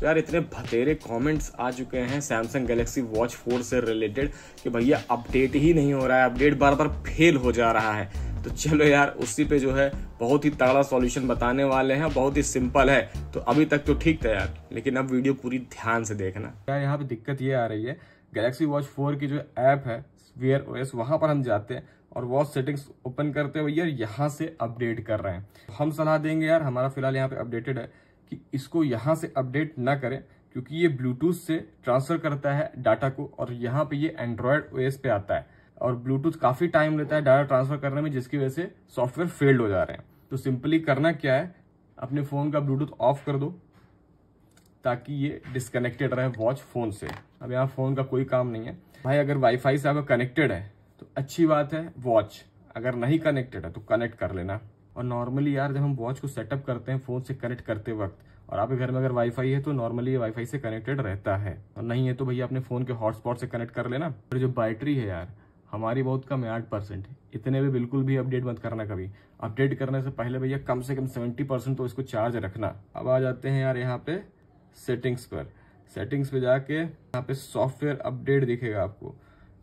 तो यार इतने भतेरे कमेंट्स आ चुके हैं सैमसंग गैलेक्सी वॉच 4 से रिलेटेड कि भैया अपडेट ही नहीं हो रहा है, अपडेट बार बार फेल हो जा रहा है। तो चलो यार उसी पे जो है बहुत ही तगड़ा सॉल्यूशन बताने वाले हैं, बहुत ही सिंपल है। तो अभी तक तो ठीक था यार, लेकिन अब वीडियो पूरी ध्यान से देखना। यार यहाँ पे दिक्कत ये आ रही है, गैलेक्सी वॉच 4 की जो ऐप है वेयर ओएस, वहाँ पर हम जाते हैं और वॉच सेटिंग्स ओपन करते हैं, भैया यहाँ से अपडेट कर रहे हैं। हम सलाह देंगे यार, हमारा फिलहाल यहाँ पे अपडेटेड है कि इसको यहाँ से अपडेट ना करें, क्योंकि ये ब्लूटूथ से ट्रांसफर करता है डाटा को और यहाँ पे ये एंड्रॉयड ओएस पे आता है और ब्लूटूथ काफ़ी टाइम लेता है डाटा ट्रांसफर करने में, जिसकी वजह से सॉफ्टवेयर फेल्ड हो जा रहे हैं। तो सिंपली करना क्या है, अपने फ़ोन का ब्लूटूथ ऑफ कर दो ताकि ये डिस्कनेक्टेड रहे वॉच फ़ोन से। अब यहाँ फ़ोन का कोई काम नहीं है भाई, अगर वाईफाई से आपका कनेक्टेड है तो अच्छी बात है वॉच, अगर नहीं कनेक्टेड है तो कनेक्ट कर लेना। और नॉर्मली यार जब हम वॉच को सेटअप करते हैं फ़ोन से कनेक्ट करते वक्त, और आपके घर में अगर वाईफाई है तो नॉर्मली ये वाईफाई से कनेक्टेड रहता है, और नहीं है तो भैया अपने फ़ोन के हॉटस्पॉट से कनेक्ट कर लेना। और जो बैटरी है यार हमारी बहुत कम है, 8%, इतने भी बिल्कुल भी अपडेट मत करना कभी। अपडेट करने से पहले भैया कम से कम 70% तो इसको चार्ज रखना। अब आ जाते हैं यार यहाँ पे सेटिंग्स पर, सेटिंग्स पे जाके यहाँ पे सॉफ्टवेयर अपडेट दिखेगा आपको,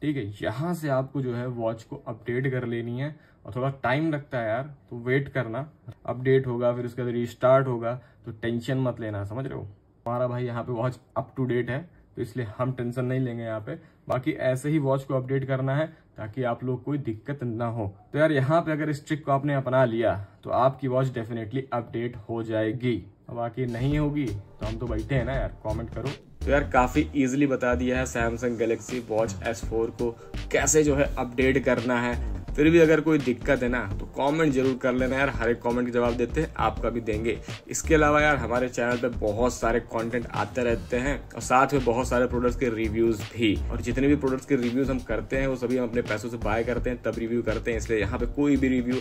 ठीक है। यहाँ से आपको जो है वॉच को अपडेट कर लेनी है और थोड़ा टाइम लगता है यार, तो वेट करना, अपडेट होगा फिर उसके बाद रिस्टार्ट होगा, तो टेंशन मत लेना, समझ रहे हो। हमारा भाई यहाँ पे वॉच अप टू डेट है तो इसलिए हम टेंशन नहीं लेंगे यहाँ पे। बाकी ऐसे ही वॉच को अपडेट करना है ताकि आप लोग कोई दिक्कत ना हो। तो यार यहाँ पे अगर इस ट्रिक को आपने अपना लिया तो आपकी वॉच डेफिनेटली अपडेट हो जाएगी। अब आके नहीं होगी तो हम तो बैठे हैं ना यार, कमेंट करो। तो यार काफ़ी इजीली बता दिया है सैमसंग गैलेक्सी वॉच S4 को कैसे जो है अपडेट करना है। फिर भी अगर कोई दिक्कत है ना तो कमेंट जरूर कर लेना यार, हर एक कमेंट का जवाब देते हैं, आपका भी देंगे। इसके अलावा यार हमारे चैनल पे बहुत सारे कंटेंट आते रहते हैं और साथ में बहुत सारे प्रोडक्ट्स के रिव्यूज़ भी, और जितने भी प्रोडक्ट्स के रिव्यूज़ हम करते हैं वो सभी हम अपने पैसों से बाय करते हैं तब रिव्यू करते हैं, इसलिए यहाँ पर कोई भी रिव्यू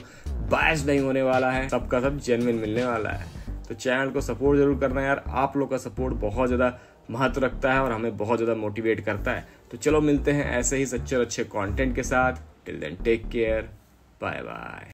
बायस नहीं होने वाला है, सबका सब जेन्युइन मिलने वाला है। तो चैनल को सपोर्ट जरूर करना यार, आप लोग का सपोर्ट बहुत ज़्यादा महत्व रखता है और हमें बहुत ज़्यादा मोटिवेट करता है। तो चलो मिलते हैं ऐसे ही सच्चे और अच्छे कंटेंट के साथ। Till then take care, bye bye.